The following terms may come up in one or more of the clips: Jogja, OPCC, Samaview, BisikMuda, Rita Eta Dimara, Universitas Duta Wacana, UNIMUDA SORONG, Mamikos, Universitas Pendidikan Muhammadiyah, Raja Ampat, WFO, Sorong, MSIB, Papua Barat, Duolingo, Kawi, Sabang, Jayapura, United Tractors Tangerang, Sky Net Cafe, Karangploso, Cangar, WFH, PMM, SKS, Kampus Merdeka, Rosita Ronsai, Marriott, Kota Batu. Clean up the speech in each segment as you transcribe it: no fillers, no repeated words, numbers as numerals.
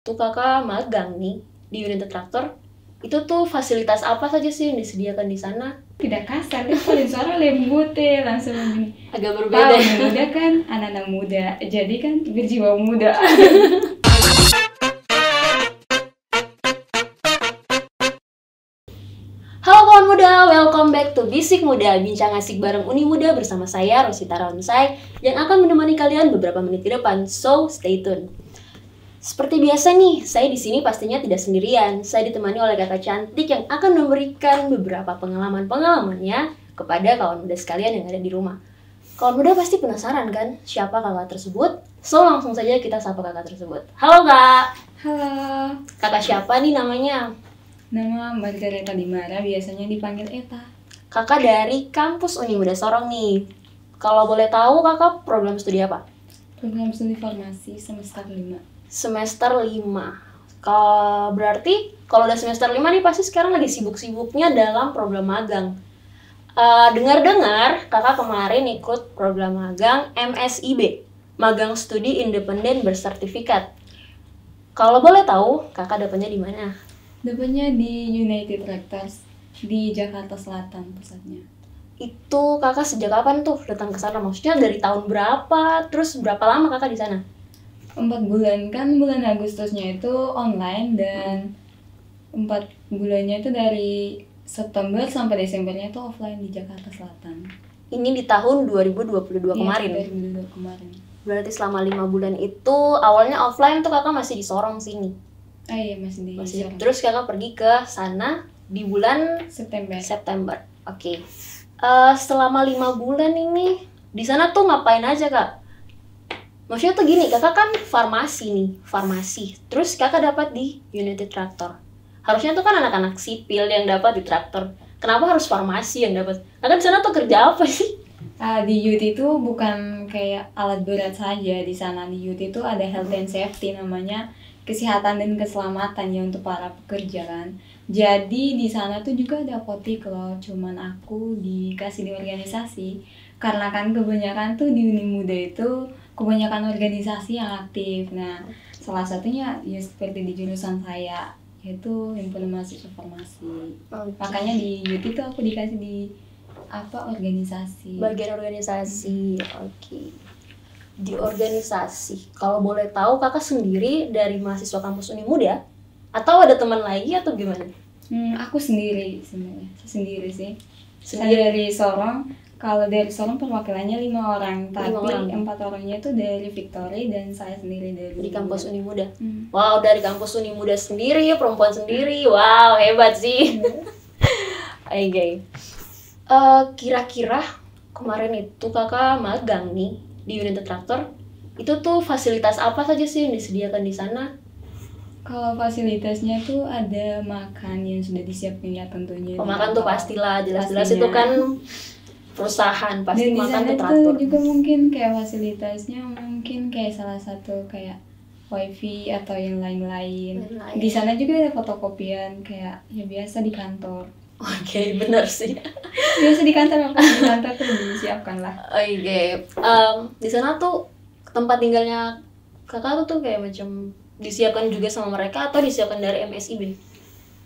Tuh kakak magang nih di United Tractor, itu tuh fasilitas apa saja sih yang disediakan di sana? Tidak kasar, dia paling suara lembut ya, langsung agak berbeda. Tahun muda kan, anak-anak muda, jadi kan berjiwa muda. Halo kawan muda, welcome back to Bisik Muda, bincang asik bareng Uni Muda bersama saya Rosita Ronsai yang akan menemani kalian beberapa menit ke depan, so stay tune. Seperti biasa nih, saya di sini pastinya tidak sendirian. Saya ditemani oleh kakak cantik yang akan memberikan beberapa pengalaman-pengalamannya kepada kawan muda sekalian yang ada di rumah. Kawan muda pasti penasaran kan siapa kakak tersebut? So, langsung saja kita sapa kakak tersebut. Halo kak! Halo! Kakak siapa nih namanya? Nama Mbak Rita Eta Dimara, biasanya dipanggil Eta. Kakak dari kampus Uni Muda Sorong nih. Kalau boleh tahu kakak program studi apa? Program studi farmasi semester 5. Semester 5. Berarti kalau udah semester 5 nih pasti sekarang lagi sibuk-sibuknya dalam program magang. Dengar-dengar kakak kemarin ikut program magang MSIB, magang studi independen bersertifikat. Kalau boleh tahu kakak dapatnya di mana? Dapatnya di United Tractors di Jakarta Selatan pusatnya. Itu kakak sejak kapan tuh datang ke sana? Maksudnya dari tahun berapa? Terus berapa lama kakak di sana? 4 bulan, kan bulan Agustusnya itu online dan 4 bulannya itu dari September sampai Desembernya itu offline di Jakarta Selatan. Ini di tahun 2022 kemarin? Iya, 2022 kemarin. Berarti selama 5 bulan itu awalnya offline tuh kakak masih di Sorong sini? Ah iya, masih di Sorong. Terus kakak pergi ke sana di bulan? September. Oke. Selama 5 bulan ini di sana tuh ngapain aja kak? Maksudnya tuh gini, kakak kan farmasi nih, terus kakak dapat di United Tractor. Harusnya tuh kan anak-anak sipil yang dapat di traktor. Kenapa harus farmasi yang dapat? Kakak di sana tuh kerja apa sih? Di UT itu bukan kayak alat berat saja di sana. Di UT itu ada health and safety namanya, kesehatan dan keselamatan ya untuk para pekerja kan. Jadi di sana tuh juga ada apotik loh, cuman aku dikasih di organisasi. Karena kan kebanyakan tuh di Uni Muda itu kebanyakan organisasi yang aktif. Nah, salah satunya ya seperti di jurusan saya, yaitu himpunan mahasiswa farmasi. Makanya di UT itu aku dikasih di organisasi. Bagian organisasi. Oke. Di organisasi. Kalau boleh tahu kakak sendiri dari mahasiswa kampus Uni Muda atau ada teman lagi atau gimana? Aku sendiri sebenarnya. Sendiri sih. Saya dari Sorong. Kalau dari Sorong perwakilannya 5 orang, tapi 5 orang. 4 orangnya itu dari Victoria dan saya sendiri dari kampus Uni Muda. Wow, dari kampus Uni Muda sendiri, perempuan sendiri, wow hebat sih. Oke. Kira-kira kemarin itu kakak magang nih di United Tractor, itu tuh fasilitas apa saja sih yang disediakan di sana? Kalau fasilitasnya tuh ada makan yang sudah disiapkan ya tentunya. Makan tuh pastilah, jelas-jelas itu kan perusahaan pasti makan teratur. Juga mungkin kayak fasilitasnya mungkin kayak salah satu kayak wifi atau yang lain-lain. Di sana juga ada fotokopian kayak ya biasa di kantor. Oke, benar sih. Biasa di kantor, tuh disiapkan lah. Oke. Di sana tuh tempat tinggalnya kakak tuh kayak macam disiapkan juga sama mereka atau disiapkan dari MSIB?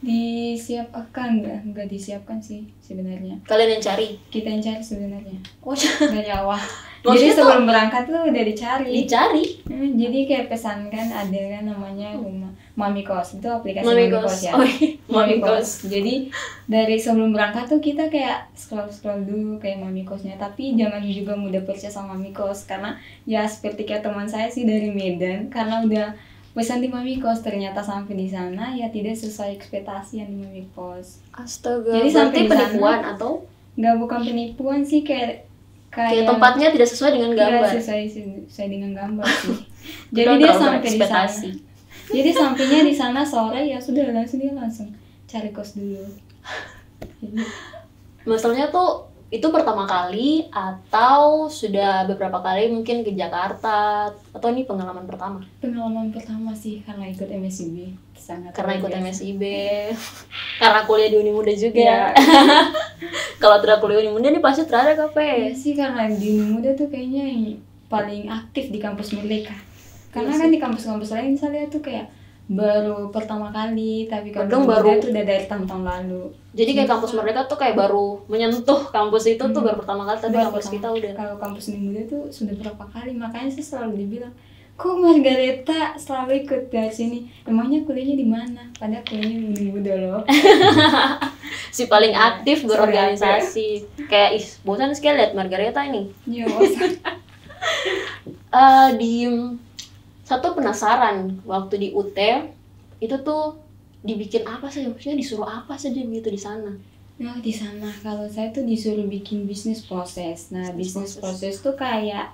Disiapkan, enggak disiapkan sih sebenarnya. Kalian yang cari? Kita yang cari sebenarnya. Oh, dari awal. Jadi sebelum berangkat tuh udah dicari. Jadi kayak pesan kan ada kan namanya rumah Mamikos, itu aplikasi Mamikos ya. Oh, iya. Mamikos. Jadi dari sebelum berangkat tuh kita kayak scroll dulu kayak Mamikosnya, tapi jangan juga mudah percaya sama Mamikos karena ya seperti kayak teman saya sih dari Medan karena udah pesan di Mamikos, ternyata sampai di sana ya tidak sesuai ekspektasi yang di Mamikos. Astaga. Jadi sampai penipuan atau? Nggak, bukan penipuan sih, kayak tempatnya tidak sesuai dengan gambar. Tidak sesuai dengan gambar sih. Jadi dia sampai di sana. Jadi sampainya di sana sore ya sudah langsung dia cari kos dulu. Masalahnya tuh itu pertama kali atau sudah beberapa kali mungkin ke Jakarta atau ini pengalaman pertama? Pengalaman pertama sih karena ikut MSIB. Karena ikut MSIB, karena kuliah di Uni Muda juga. Kalau tidak kuliah Uni Muda ini pasti terada KP. Iya sih, karena di Uni Muda tuh kayaknya yang paling aktif di kampus Merdeka. Karena kan di kampus-kampus lain saya lihat tuh kayak baru pertama kali, tapi Bandung baru itu udah dari tahun-tahun lalu. Jadi kayak Kampus Merdeka tuh kayak baru menyentuh kampus itu tuh baru pertama kali, tapi kampus kita udah. Kalau Kampus Merdeka tuh sudah berapa kali, makanya sih selalu dibilang, kok Margareta selalu ikut dari sini, emangnya kuliahnya di mana? Padahal kuliahnya di Muda loh. Si paling aktif berorganisasi. Kayak ih bosan sekali lihat Margareta ini. Iya bosan. Satu penasaran, waktu di UT itu tuh dibikin apa sih? Maksudnya disuruh apa saja gitu di sana? Nah, di sana kalau saya tuh disuruh bikin bisnis proses. Nah, bisnis proses tuh kayak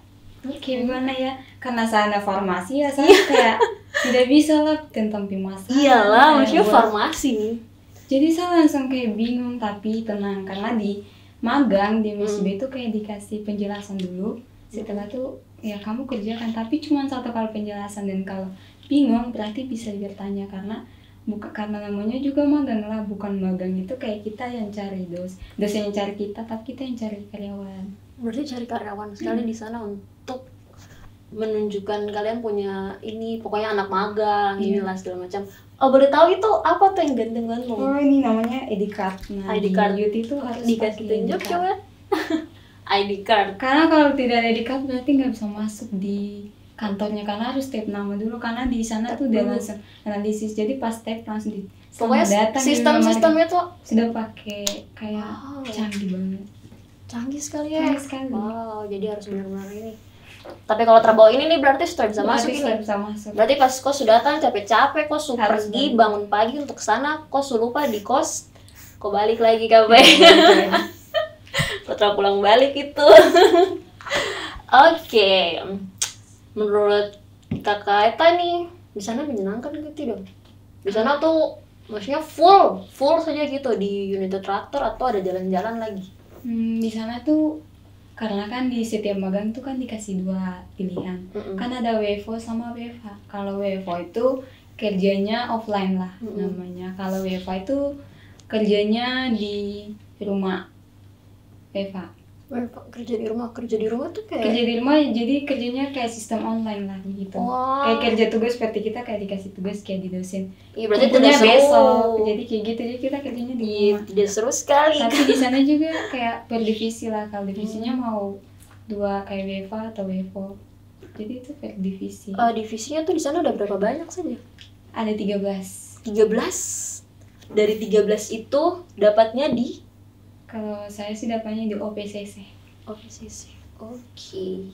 gimana ya? Karena saya farmasi ya, saya kayak tidak bisa lah tentang pemasaran. Iyalah, maksudnya farmasi. Jadi saya langsung kayak bingung, tapi tenang karena di magang di MSIB itu kayak dikasih penjelasan dulu. Setelah tuh ya kamu kerjakan, tapi cuma satu kali penjelasan, dan kalau bingung berarti bisa bertanya, karena karena namanya juga magang lah, bukan magang itu kayak kita yang cari dosen yang cari kita, tapi kita yang cari karyawan. Berarti cari karyawan sekali di sana untuk menunjukkan kalian punya ini, pokoknya anak magang inilah segala macam. Oh, boleh tahu itu apa tuh yang gantung-gantung? Oh, ini namanya ID card. Nah, ID card itu harus dikasih tunjuk coba. ID card. Karena kalau tidak ada ID card berarti nggak bisa masuk di kantornya, karena harus tap nama dulu, karena di sana tuh udah langsung analisis, jadi pas tap langsung di. Pokoknya sistemnya tuh sudah pakai kayak canggih banget. Canggih sekali ya. Canggih sekali. Wow, jadi harus benar-benar ini. Tapi kalau terbawa ini nih berarti sudah bisa masuk. Sudah bisa masuk. Berarti pas kau sudah datang capek-capek, kau suruh pergi bangun pagi untuk kesana, kau suruh lupa di kos, kau balik lagi kapan? Setelah pulang balik itu. Oke. Menurut Kakak Eta nih, di sana menyenangkan gitu dong. Di sana tuh maksudnya full saja gitu di United Tractor, atau ada jalan-jalan lagi? Di sana tuh karena kan di setiap magang tuh kan dikasih dua pilihan. Kan ada WFO sama WFH. Kalau WFO itu kerjanya offline lah namanya. Kalau WFH itu kerjanya di rumah. Eva kerja di rumah tuh kayak kerja di rumah, jadi kerjanya kayak sistem online lah gitu. Wow. Kayak kerja tugas seperti kita, kayak dikasih tugas kayak di dosen. Iya, berarti tidak seru. Besok jadi kayak gitu, jadi kita kerjanya di rumah. Tidak seru sekali. Tapi di sana juga kayak per divisi lah, kalau divisinya mau dua kayak Eva atau Evo, jadi itu per divisi. Divisinya tuh di sana udah berapa banyak saja? Ada 13. 13 dari 13 itu dapatnya di. Kalau saya sih dapatnya di OPCC. OPCC. Oke.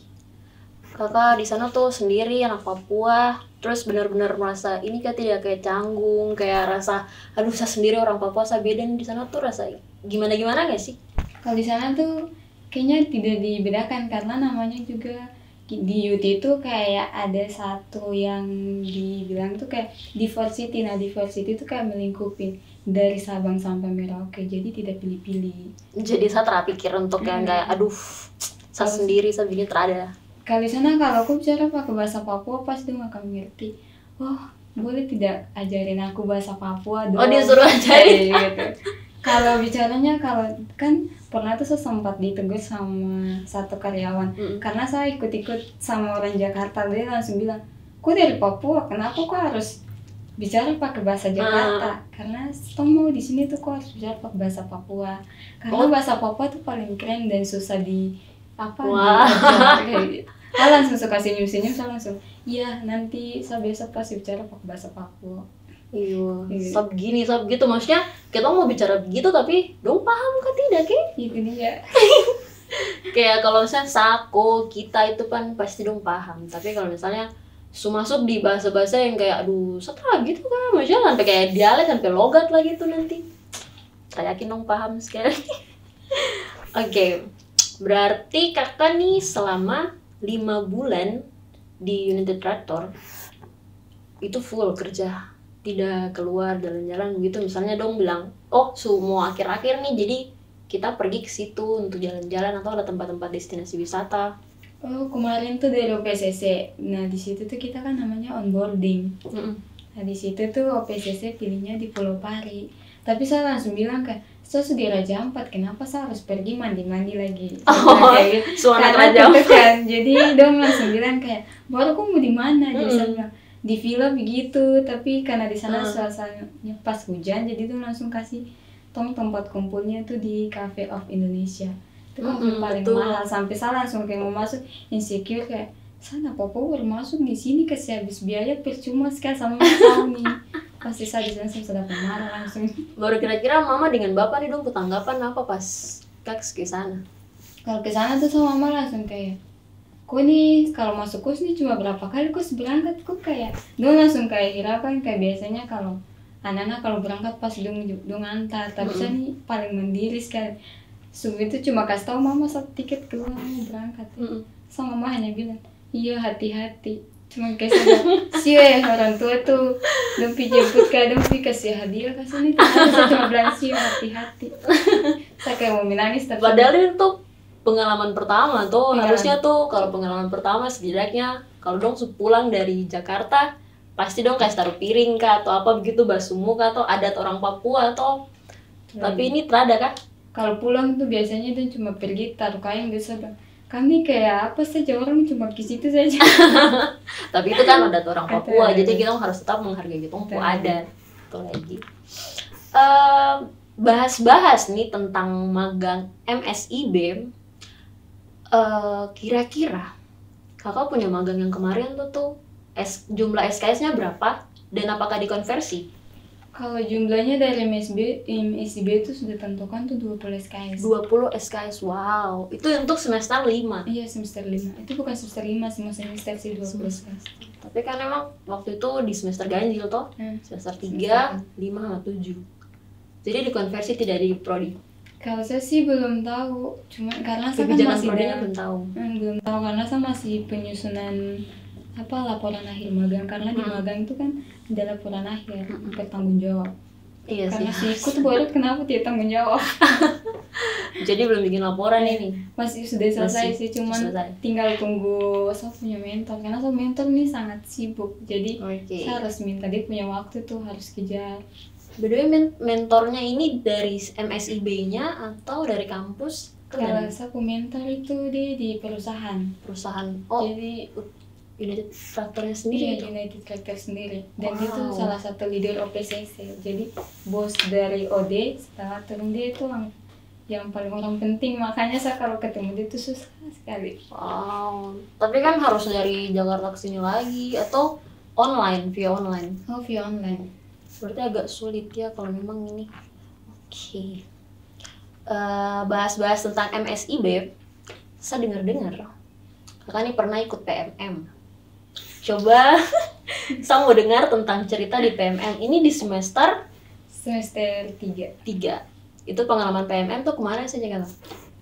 Kakak di sana tuh sendiri anak Papua, terus benar-benar merasa ini kan tidak kayak canggung, kayak rasa aduh saya sendiri orang Papua, saya beda nih di sana tuh rasa gimana nggak sih? Kalau di sana tuh kayaknya tidak dibedakan, karena namanya juga di UT itu kayak ada satu yang dibilang tuh kayak diversity. Nah, diversity itu kayak melingkupin dari Sabang sampai Merauke, jadi tidak pilih-pilih. Jadi saya terpikir untuk yang kayak aduh saya sendiri, saya bikin terada. Kalau di sana kalau aku bicara pakai bahasa Papua pasti nggak akan ngerti. Oh, boleh tidak ajarin aku bahasa Papua dong? Oh, disuruh ajarin gitu. Kalau bicaranya, kalau kan pernah tuh saya sempat ditegur sama satu karyawan, karena saya ikut-ikut sama orang Jakarta, dia langsung bilang, "Kok dari Papua, kenapa kok harus bicara pakai bahasa Jakarta?" Karena tomo di sini tuh kok harus bicara pakai bahasa Papua, karena bahasa Papua tuh paling keren dan susah di apa? Wah. Saya langsung suka senyum-senyum, saya langsung, "Iya, nanti saya besok pasti bicara pakai bahasa Papua." Iya, sob gini, sob gitu, maksudnya kita mau bicara begitu tapi dong paham kan tidak, kayak gitu dia. Kayak kalau misalnya sako, kita itu kan pasti dong paham, tapi kalau misalnya masuk di bahasa-bahasa yang kayak aduh setra gitu kan, maksudnya sampai kayak dialek, sampai logat lagi tuh nanti saya yakin dong paham sekali. Oke, berarti kakak nih selama 5 bulan di United Tractor itu full kerja, tidak keluar jalan-jalan gitu. Misalnya dong bilang, oh semua akhir-akhir nih jadi kita pergi ke situ untuk jalan-jalan, atau ada tempat-tempat destinasi wisata. Oh, kemarin tuh dari OPCC. Nah, di situ tuh kita kan namanya onboarding. Nah, di situ tuh OPCC pilihnya di Pulau Pari. Tapi saya langsung bilang kayak, saya sudah Raja Ampat, kenapa saya harus pergi mandi-mandi lagi? Suara Raja Ampat. Jadi dong langsung bilang kayak, baru kamu di mana? Jadi saya bilang, di film gitu, tapi karena di sana suasananya pas hujan, jadi tuh langsung kasih tempat kumpulnya tuh di Cafe of Indonesia. Itu kan paling mahal, sampai saya langsung kayak mau masuk insecure kayak sana Popo masuk di sini kasih habis biaya percuma sekali sama Mas Almi. Pasti saya di sana sudah marah langsung. Baru kira-kira Mama dengan Bapak nih dong ketanggapan apa pas Kaks ke sana? Kalau ke sana tuh sama Mama langsung kayak, "Kok nih kalau masuk kos nih cuma berapa kali kos berangkat kok kayak?" Dia langsung kayak hirapan kayak biasanya kalau anak-anak kalau berangkat pas dong antar, tapi saya nih paling mandiri sekali. Subuh itu cuma kasih tau Mama satu tiket keluar berangkat. Sama Mama hanya bilang, "Iya hati-hati." Cuma kasih siwe orang tua tuh dumpi jemput kadang sih kasih hadiah kasih nih. Saya cuma bilang siwe hati-hati. Saya kayak mau nangis tapi. Padahal itu pengalaman pertama tuh harusnya tuh kalau pengalaman pertama setidaknya kalau dong pulang dari Jakarta pasti dong kasih taruh piring kah atau apa begitu basuh muka atau adat orang Papua atau tapi ini terada kah? Kalau pulang tuh biasanya itu cuma pergi taruh kain gitu. Kami kayak apa saja orang cuma ke situ saja. Tapi itu kan adat orang Papua jadi kita harus tetap menghargai gitu adat. Itu lagi. Bahas-bahas nih tentang magang MSIB. Kira-kira Kakak punya magang yang kemarin tuh jumlah SKS-nya berapa dan apakah dikonversi? Kalau jumlahnya dari MSIB itu sudah tentukan tuh 20 SKS. 20 SKS, wow. Itu untuk semester 5? Iya, semester 5. Itu bukan semester 5, semester sih 20 SKS. Tapi kan emang waktu itu di semester ganjil toh? Semester 3, 5, 7. Jadi dikonversi tidak di prodi? Kalau saya sih belum tahu, cuma karena saya kan masih belum tahu karena saya masih penyusunan laporan akhir magang, karena di magang itu kan ada laporan akhir bertanggung jawab. Iya karena sih aku tuh baru kenapa dia tanggung jawab. Jadi belum bikin laporan ini masih sudah selesai sih, cuman tinggal tunggu saya punya mentor, karena saya mentor nih sangat sibuk jadi saya harus minta dia punya waktu tuh harus kejar. Beda mentornya ini dari MSIB-nya atau dari kampus? Kalau saya mentor itu dia di perusahaan. Oh jadi United Tractors sendiri? Iya, United Tractors sendiri. Dan itu salah satu leader OPCC. Jadi bos dari OD setelah turun dia itu yang paling orang penting. Makanya saya kalau ketemu dia itu susah sekali. Wow. Tapi kan harus dari Jakarta ke sini lagi atau online, via online? Oh, via online. Berarti agak sulit ya kalau memang ini. Oke. Bahas-bahas tentang MSIB, saya dengar-dengar Kakak ini pernah ikut PMM. Coba saya mau dengar tentang cerita di PMM. Ini di semester 3. Itu pengalaman PMM tuh kemana saja Kakak?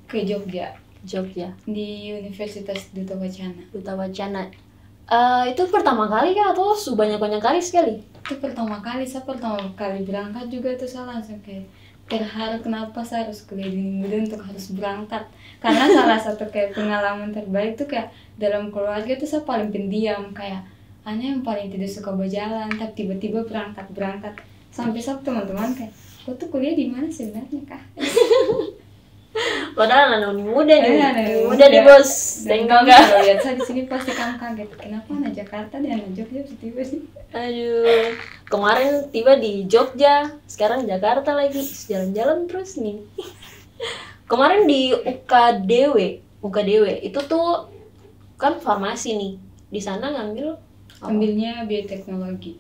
Ke Jogja. Di Universitas Duta Wacana. Itu pertama kali kah atau banyak kali sekali? Itu pertama kali, saya pertama kali berangkat juga tuh saya langsung kayak terharu kenapa saya harus kuliah di Muda untuk harus berangkat. Karena salah satu kayak pengalaman terbaik tuh kayak dalam keluarga tuh saya paling pendiam, kayak aneh yang paling tidak suka berjalan, tapi tiba-tiba berangkat sampai saya teman-teman kayak, "Kau tuh kuliah di mana sebenarnya Kak?" Padahal anak muda nih, di bos. Dan kalau lihat saya di sini pasti kamu kaget. Kenapa anak Jakarta dan anak Jogja tiba-tiba sih? Aduh, kemarin tiba di Jogja, sekarang Jakarta lagi, jalan-jalan terus nih. Kemarin di UKDW itu tuh kan farmasi nih. Di sana ambilnya bioteknologi.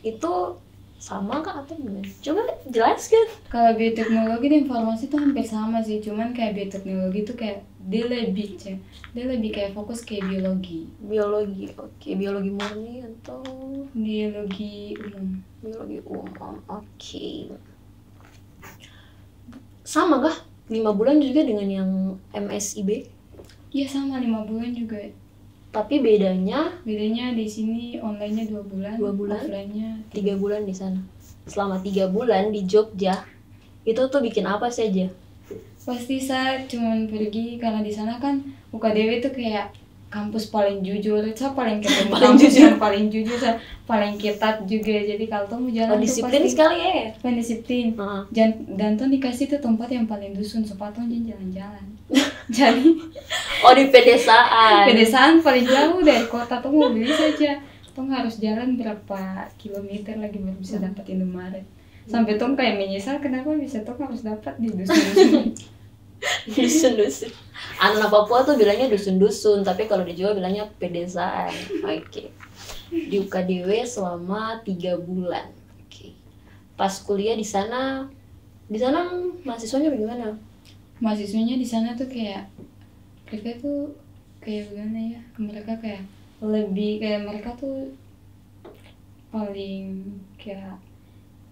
Itu sama kak atau gimana? Coba jelaskan. Kalau bioteknologi dan farmasi itu hampir sama sih, cuman kayak bioteknologi itu kayak dia lebih kayak fokus kayak biologi. Oke. Biologi murni atau biologi umum. Oke. Sama kah 5 bulan juga dengan yang MSIB? Iya sama 5 bulan juga, tapi bedanya di sini online-nya 2 bulan, offline-nya 3 bulan di sana. Selama 3 bulan di Jogja itu tuh bikin apa saja? Pasti saya cuman pergi karena di sana kan UKDW itu kayak kampus paling jujur, saya paling ketemu paling jujur, saya paling ketat juga. Jadi kalau kamu jalan disiplin sekali ya. Pendisiplin. Dan tuh dikasih tuh tempat yang paling dusun supaya tuh jalan-jalan. Jadi di pedesaan paling jauh dari kota tuh mobil saja. Tong harus jalan berapa kilometer lagi baru bisa dapat Indomaret. Sampai Tong kayak menyesal kenapa bisa Tong harus dapat di dusun-dusun. Dusun-dusun. Anak Papua tuh bilangnya dusun-dusun, tapi kalau di Jawa bilangnya pedesaan. Oke. Di UKDW selama 3 bulan. Oke. Pas kuliah di sana mahasiswanya bagaimana? Mahasiswanya di sana tuh kayak mereka tuh kayak gimana ya? Mereka kayak lebih kayak mereka tuh paling kayak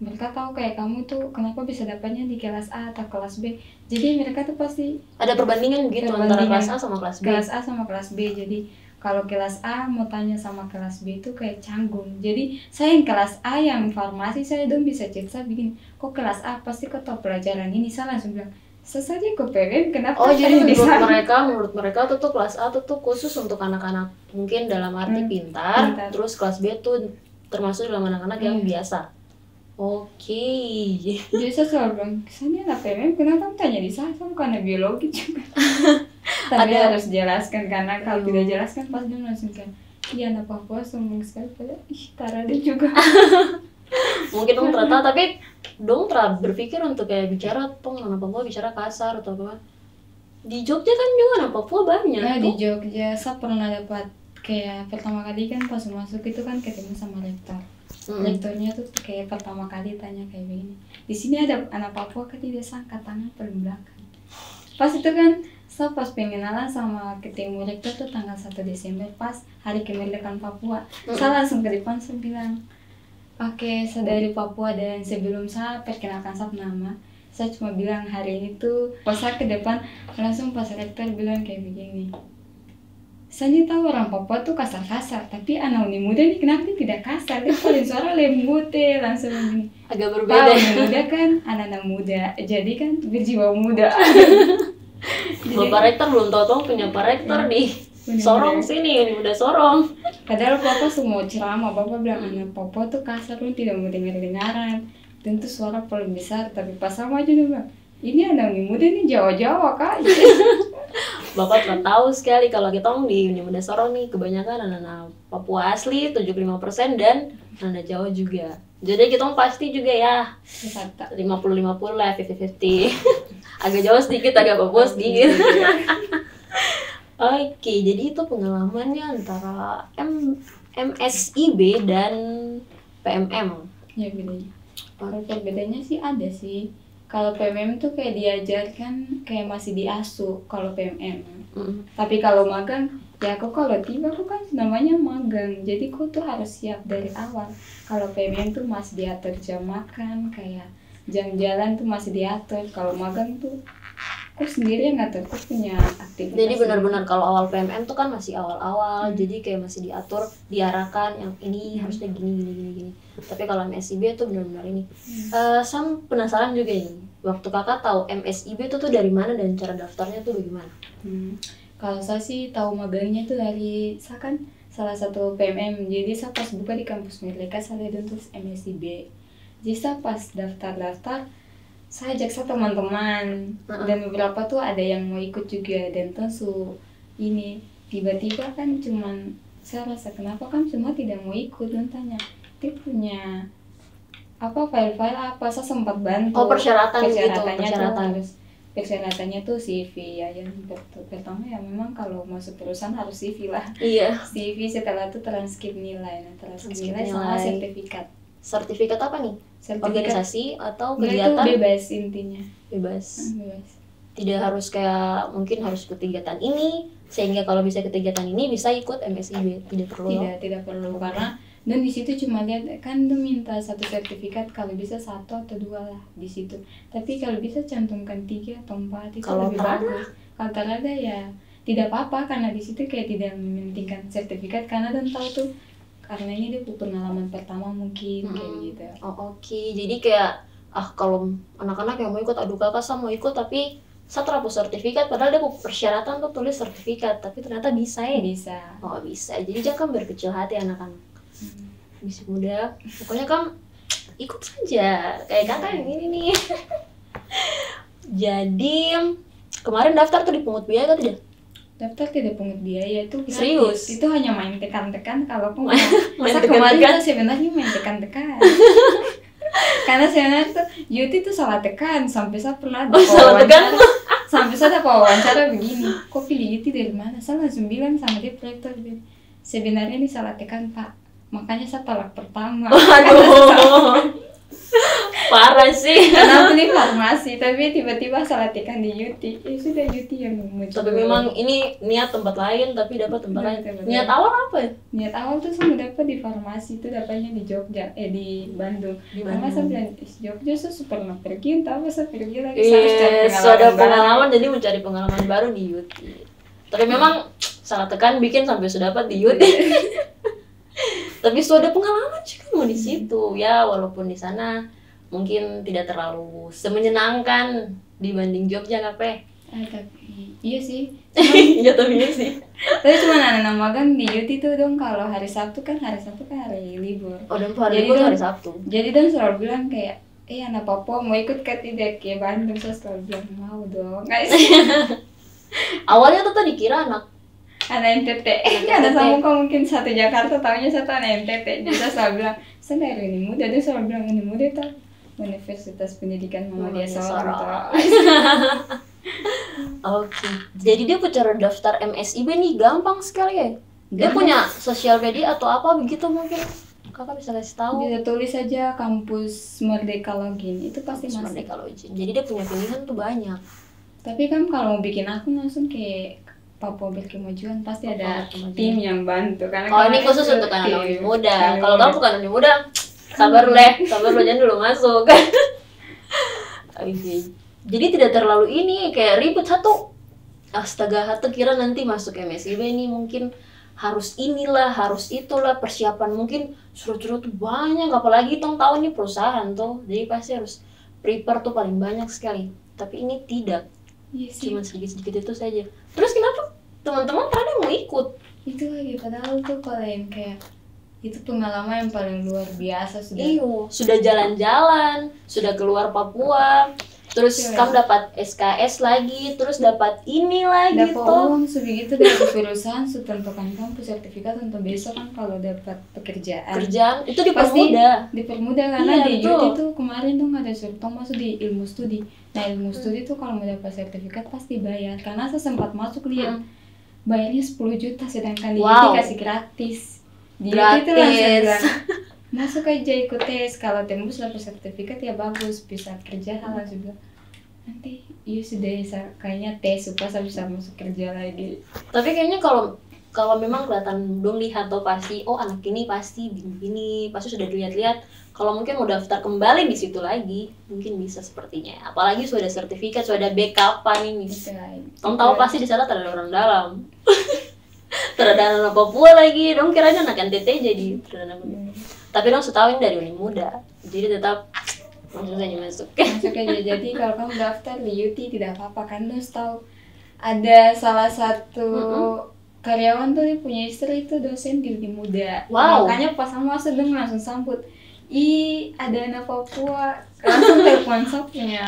mereka tahu kayak kamu tuh kenapa bisa dapatnya di kelas A atau kelas B, jadi mereka tuh pasti ada perbandingan gitu antara kelas A sama kelas B jadi kalau kelas A mau tanya sama kelas B itu kayak canggung. Jadi saya yang kelas A yang farmasi saya dong bisa cek, saya bikin kok kelas A pasti kok tahu pelajaran ini, saya langsung bilang saya ke PMM, kenapa? Oh jadi menurut mereka tuh kelas A tuh khusus untuk anak-anak mungkin dalam arti pintar, terus kelas B tuh termasuk dalam anak-anak yang biasa. Oke. Jadi saya selalu bilang, saya anak PMM, kenapa kamu tanya di saya? Kamu karena biologi juga. Tapi harus jelaskan karena kalau tidak jelaskan pas dia langsung kayak, iya anak Papua sombong sekali, padahal Tara dia juga. Mungkin dong ternyata, tapi dong berpikir untuk kayak bicara tong anak Papua bicara kasar atau apa. Di Jogja kan juga anak Papua banyak. Nah, di Jogja saya pernah dapat kayak pertama kali kan pas masuk itu kan ketemu sama rektor. Rektornya tuh kayak pertama kali tanya kayak begini. Di sini ada anak Papua kan tidak sangka tangan paling belakang. Pas itu kan saya pas pengenalan sama ketemu rektor tuh tanggal 1 Desember pas hari kemerdekaan Papua. Saya langsung ke depan saya bilang, oke, saya dari Papua dan sebelum saya perkenalkan nama, saya cuma bilang hari ini tuh pas saya ke depan langsung pas rektor bilang kayak begini. Saya tahu orang Papua tuh kasar-kasar, tapi anak Uni Muda nih kenapa dia tidak kasar? Dia paling suara lembut deh, langsung begini. Agak berbeda. Uni Muda kan anak-anak muda, jadi kan berjiwa muda. Bapak rektor belum tahu punya Pak rektor nih. Sorong sini, ini udah Sorong. Padahal Papa semua ceramah, Papa bilang anak Papa tuh kasar, lu tidak mau dengar-dengaran. Tentu suara paling besar, tapi pas sama aja dong, ini anak Uni Muda nih Jawa-Jawa kak. Bapak nggak tahu sekali kalau kita di Uni Muda Sorong nih kebanyakan anak-anak Papua asli 75% dan anak Jawa juga. Jadi kita pasti juga ya 50-50 lah, 50-50. Agak Jawa sedikit, agak Papua sedikit. Oke, jadi itu pengalamannya antara MSIB dan PMM. Ya bedanya. Kalau perbedaannya sih ada sih. Kalau PMM tuh kayak diajarkan kayak masih diasuh kalau PMM. Tapi kalau magang, ya aku kalau tiba aku kan namanya magang. Jadi aku tuh harus siap dari awal. Kalau PMM tuh masih diatur jam makan, kayak jam jalan tuh masih diatur. Kalau magang tuh aku sendiri yang ngatur, aku punya aktivitas. Jadi benar-benar kalau awal PMM tuh kan masih awal-awal, jadi kayak masih diatur, diarahkan yang ini harusnya gini. Tapi kalau MSIB tuh benar-benar ini. Sam penasaran juga ini, waktu kakak tahu MSIB itu tuh dari mana dan cara daftarnya tuh bagaimana? Kalau saya sih tahu magangnya tuh dari, saya kan salah satu PMM, jadi saya pas buka di Kampus Merdeka, saya lihat untuk MSIB. Jadi saya pas daftar-daftar, saya ajak saya teman-teman dan beberapa tuh ada yang mau ikut juga dan tentu ini tiba-tiba kan cuman saya rasa kenapa kan semua tidak mau ikut dan tanya dia punya apa file-file apa saya sempat bantu persyaratannya tuh CV ya yang pertama ya memang kalau masuk perusahaan harus CV lah CV setelah itu transkrip nilai sama sertifikat apa nih? Organisasi atau kegiatan? Itu bebas intinya. Bebas. Tidak harus kayak mungkin harus ikut kegiatan ini sehingga kalau bisa kegiatan ini bisa ikut MSIB. Tidak perlu karena dan di situ cuma lihat kan tuh minta satu sertifikat kalau bisa 1 atau 2 lah di situ. Tapi kalau bisa cantumkan 3 atau 4 itu kalau lebih bagus. Kalau tidak ada ya tidak apa-apa karena di situ kayak tidak mementingkan sertifikat karena dan tahu tuh karena ini dia pengalaman pertama mungkin kayak gitu. Oke. Jadi kayak kalau anak-anak yang mau ikut aduh kakak saya mau ikut tapi saya terhapus sertifikat padahal dia persyaratan tuh tulis sertifikat tapi ternyata bisa ya. Bisa. Jadi jangan berkecil hati anak-anak. BisikMuda. Pokoknya kamu ikut saja. Kayak kakak yang ini nih. Jadi kemarin daftar tuh dipungut biaya kan tidak? Daftar tidak pungut biaya itu gratis. Serius? Itu hanya main tekan-tekan kalau pun masa kemarin itu sebenarnya main tekan-tekan. Karena sebenarnya tuh Yuti tuh salah tekan sampai saya pernah ada wawancara. Sampai saya ada wawancara begini, kok pilih Yuti dari mana? Saya langsung bilang sama dia proyektor, sebenarnya ini salah tekan Pak, makanya saya tolak pertama. Aduh. Parah sih. Karena beli farmasi, tapi tiba-tiba salah tekan di Yuti. Ya sudah Yuti yang muncul. Tapi memang ini niat tempat lain, tapi dapat tempat lain. Niat awal apa ya? Niat awal tuh saya dapat di farmasi, itu dapatnya di Jogja, di Bandung. Karena saya bilang Jogja tuh super nggak pergi, entah apa saya pergi lagi. Iya, sudah pengalaman, jadi mencari pengalaman baru di Yuti. Tapi memang salah tekan bikin sampai sudah dapat di Yuti. Tapi sudah pengalaman sih kan di situ ya, walaupun di sana mungkin tidak terlalu semenyenangkan dibanding Jogja kape. Tapi iya sih. Iya tapi iya sih. Tapi cuma anak-anak magang di Yuti tuh dong, kalau hari Sabtu kan hari libur. Oh dan hari libur hari Sabtu. Jadi dong selalu bilang kayak, anak Papua mau ikut ke tidak ke Bandung, saya selalu bilang mau dong. Nggak sih. Awalnya tuh tadi kira anak NTT, ada sama kok mungkin satu Jakarta, taunya satu anak NTT. Kita selalu bilang, saya dari Unimuda, dia selalu bilang Unimuda itu Universitas Pendidikan Muhammadiyah Sorong. Oke, jadi dia cara daftar MSIB nih gampang sekali ya. Dia punya sosial media atau apa begitu mungkin? Kakak bisa kasih tahu. Bisa tulis saja Kampus Merdeka login, itu pasti masuk. Merdeka login. Jadi dia punya pilihan tuh banyak. Tapi kan kalau mau bikin akun langsung kayak Papua Berkemajuan pasti ada tim yang bantu karena ini khusus untuk anak lebih muda. Kalau kamu bukan lebih muda, sabar lu jangan dulu masuk. Jadi tidak terlalu ini kayak ribet satu. Astaga, hatu kira nanti masuk MSIB ini mungkin harus inilah, harus itulah persiapan mungkin suruh-suruh tuh banyak, apalagi tahun ini perusahaan tuh. Jadi pasti harus prepare tuh paling banyak sekali. Tapi ini tidak. Yes, cuma sedikit-sedikit itu saja. Terus kenapa teman-teman pada mau ikut? Itu lagi padahal tuh kalau yang kayak itu pengalaman yang paling luar biasa sudah. Iyo, sudah jalan-jalan, sudah keluar Papua, terus kamu dapat SKS lagi, terus dapat ini lagi tuh. Dapat uang sebegitu dari perusahaan, sudah tentukan kamu sertifikat untuk besok kan kalau dapat pekerjaan. Kerjaan itu dipermudah. Dipermudah karena iya, di Yuti tuh kemarin tuh nggak ada sertong masuk di ilmu studi. Nah ilmu studi tuh kalau mau dapat sertifikat pasti bayar. Karena saya sempat masuk lihat bayarnya 10 juta sedangkan di Yuti kasih gratis. Dia itu langsung masuk aja ikut tes, kalau tembus dapat sertifikat ya bagus, bisa kerja langsung juga. Nanti iya sudah kayaknya tes supaya saya bisa masuk kerja lagi. Tapi kayaknya kalau memang kelihatan belum lihat tuh pasti anak ini pasti begini, pasti sudah dilihat-lihat. Kalau mungkin mau daftar kembali di situ lagi, mungkin bisa sepertinya. Apalagi sudah ada sertifikat, sudah ada backupan ini. Kamu tahu pasti di sana ada orang dalam. Terhadap anak Papua lagi, dong kiranya anak NTT jadi terhadap tapi dong setahun dari Unimuda, jadi tetap langsung saja masuk. Masuk aja, jadi kalau kamu daftar di Yuti tidak apa-apa kan, dong tahu ada salah satu karyawan tuh dia punya istri itu dosen di Unimuda. Makanya pas sama masuk dong langsung sambut, ada anak Papua, langsung telepon saya punya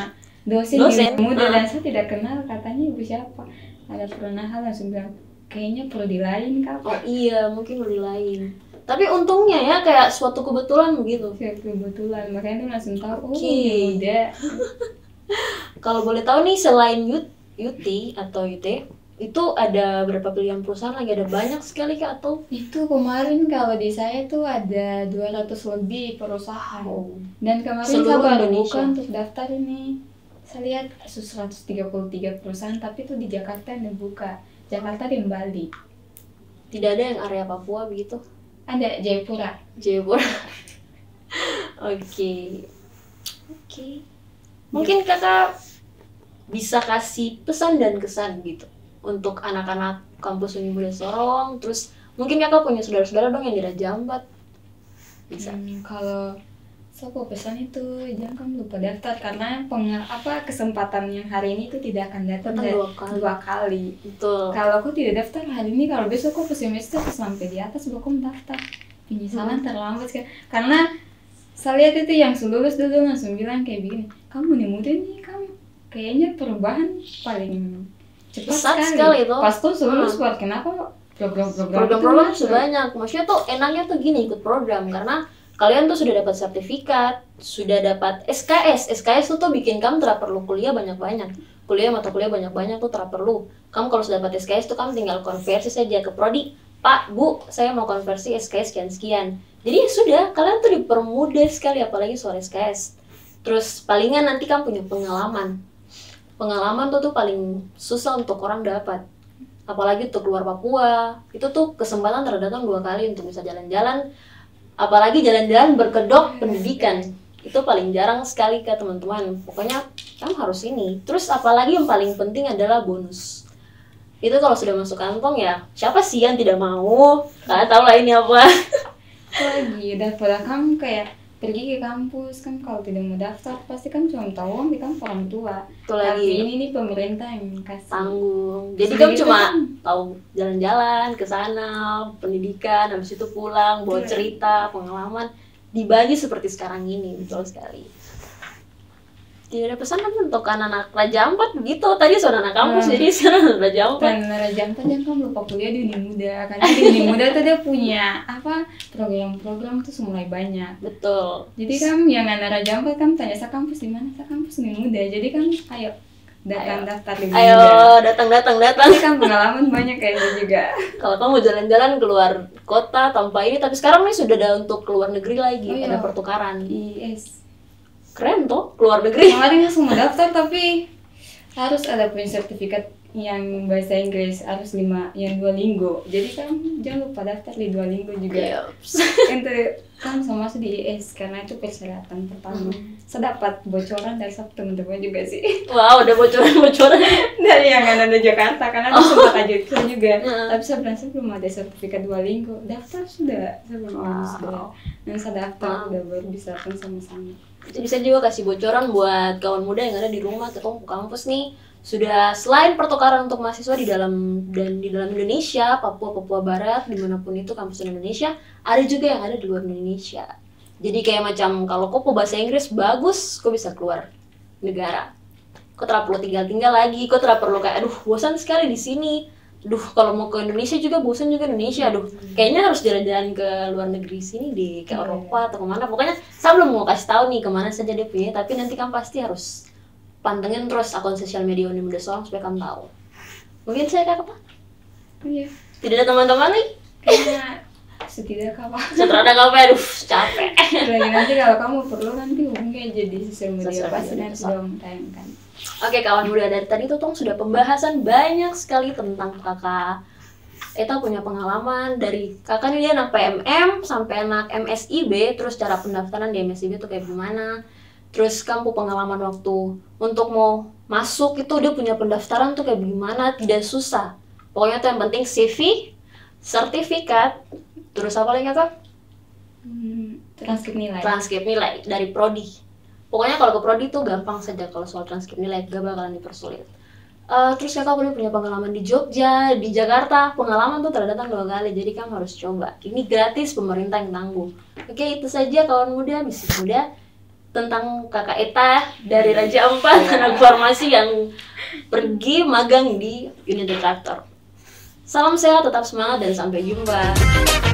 dosen di Unimuda dan saya tidak kenal, katanya ibu siapa, ada perunahan langsung bilang kayaknya perlu dilain kak. Oh iya, mungkin perlu dilain. Tapi untungnya ya kayak suatu kebetulan begitu. Kebetulan, makanya tuh langsung tahu. Udah. Kalau boleh tahu nih selain Yuti atau UT itu ada berapa pilihan perusahaan lagi, ada banyak sekali kak atau? Itu kemarin kalau di saya tuh ada 200 lebih perusahaan. Dan kemarin saya baru buka untuk daftar ini. Saya lihat 133 perusahaan tapi tuh di Jakarta yang dibuka. Jakarta dan Bali. Tidak ada yang area Papua begitu? Ada, Jayapura. Oke. Mungkin kakak bisa kasih pesan dan kesan gitu untuk anak-anak kampus Unimuda Sorong. Terus mungkin kakak punya saudara-saudara dong yang di Raja Ampat. Bisa. Kalau saya mau pesan itu jangan kamu lupa daftar karena kesempatan yang hari ini itu tidak akan datang dua kali. Betul. Kalau aku tidak daftar hari ini, kalau besok aku semester sampai di atas baru aku daftar. Penyesalan terlambat kan. Karena saya lihat itu yang lulus dulu langsung bilang kayak begini, kamu nih muda nih, kamu kayaknya perubahan paling cepat sekali itu. Pas tuh sebelum sport kenapa program-program sebanyak? Maksudnya tuh enaknya tuh gini ikut program karena kalian tuh sudah dapat sertifikat, sudah dapat SKS. SKS tuh bikin kamu tidak perlu kuliah banyak-banyak. Kuliah mata kuliah banyak-banyak tuh tidak perlu. Kamu kalau sudah dapat SKS tuh kamu tinggal konversi saja ke prodi. Pak, Bu, saya mau konversi SKS sekian-sekian. Jadi sudah, kalian tuh dipermudah sekali apalagi soal SKS. Terus palingan nanti kamu punya pengalaman. Pengalaman tuh paling susah untuk orang dapat. Apalagi untuk keluar Papua, itu tuh kesempatan terdatang 2 kali untuk bisa jalan-jalan. Apalagi jalan-jalan berkedok pendidikan, itu paling jarang sekali kak teman-teman. Pokoknya kamu harus ini. Terus apalagi yang paling penting adalah bonus. Itu kalau sudah masuk kantong ya, siapa sih yang tidak mau? Kalian tahu lah ini apa? Lagi udah pulang kamu kayak pergi ke kampus kan, kalau tidak mau daftar pasti kan cuma tahu di kampus orang tua. Itu lagi. Tapi ini nih pemerintah yang kasih tanggung. Jadi kamu cuma tahu jalan-jalan ke sana, pendidikan, habis itu pulang bawa cerita, pengalaman dibagi seperti sekarang ini. Betul sekali. Tidak ada pesan kan untuk anak-anak Raja Ampat begitu. Tadi soal anak kampus, jadi sekarang Raja Ampat. Dan Raja Ampat jangan kamu lupa kuliah di Unimuda. Karena di Unimuda tuh dia punya apa program-program tuh mulai banyak. Betul. Jadi kamu yang anak Raja Ampat kamu tanya saya kampus di mana? Saya kampus di Unimuda. Jadi kamu ayo datang daftar di Unimuda. Ayo datang. Jadi kamu pengalaman banyak kayaknya juga. Kalau kamu jalan-jalan keluar kota tanpa ini, tapi sekarang nih sudah ada untuk keluar negeri lagi. Ada pertukaran. Yes. Keren tuh, keluar negeri. Kemarin langsung mendaftar tapi harus ada punya sertifikat yang bahasa Inggris, harus 5 yang Duolingo. Jadi kamu jangan lupa daftar di Duolingo juga. Untuk kamu sama masuk di IS karena itu persyaratan pertama. Saya dapat bocoran dari satu teman-teman juga sih. Wow, udah bocoran dari yang ada Jakarta karena aku sempat aja itu juga. Tapi saya bilang saya belum ada sertifikat Duolingo. Daftar sudah, saya belum sudah. Dan saya daftar udah baru bisa kan sama-sama. Itu bisa juga kasih bocoran buat kawan muda yang ada di rumah atau kampus nih. Sudah selain pertukaran untuk mahasiswa di dalam dan di dalam Indonesia, Papua Barat, dimanapun itu kampus Indonesia, ada juga yang ada di luar Indonesia. Jadi kayak macam kalau kau bahasa Inggris bagus, kau bisa keluar negara. Kau tidak perlu tinggal lagi, kau tidak perlu kayak aduh bosan sekali di sini. Duh kalau mau ke Indonesia juga bosan juga Indonesia. Aduh kayaknya harus jalan-jalan ke luar negeri sini di ke Eropa atau kemana. Pokoknya saya belum mau kasih tahu nih kemana saja dia punya, tapi nanti kamu pasti harus pantengin terus akun sosial media Unimuda Sorong supaya kamu tahu. Mungkin saya kak apa? Iya. Tidak ada teman-teman nih? Kayaknya setidak apa? Seterada kau apa? Aduh capek. Lagi nanti kalau kamu perlu nanti hubungi aja di sosial media pasti nanti sudah tayangkan. Oke kawan muda, dari tadi tuh sudah pembahasan banyak sekali tentang kakak Eta punya pengalaman dari kakak ini anak PMM sampai anak MSIB, terus cara pendaftaran di MSIB tuh kayak gimana? Terus kamu pengalaman waktu untuk mau masuk itu dia punya pendaftaran tuh kayak gimana, tidak susah. Pokoknya tuh yang penting CV, sertifikat, terus apa lagi kak? Transkrip nilai dari prodi. Pokoknya kalau ke prodi tuh gampang saja, kalau soal transkrip nilai gak bakalan dipersulit. Terus kakak punya pengalaman di Jogja, di Jakarta, pengalaman tuh terdatang 2 kali, jadi kamu harus coba. Ini gratis, pemerintah yang tanggung. Oke, itu saja kawan muda, bisik muda. Tentang kakak Eta dari Raja Ampat, anak farmasi yang pergi magang di United Tractors. Salam sehat, tetap semangat, dan sampai jumpa.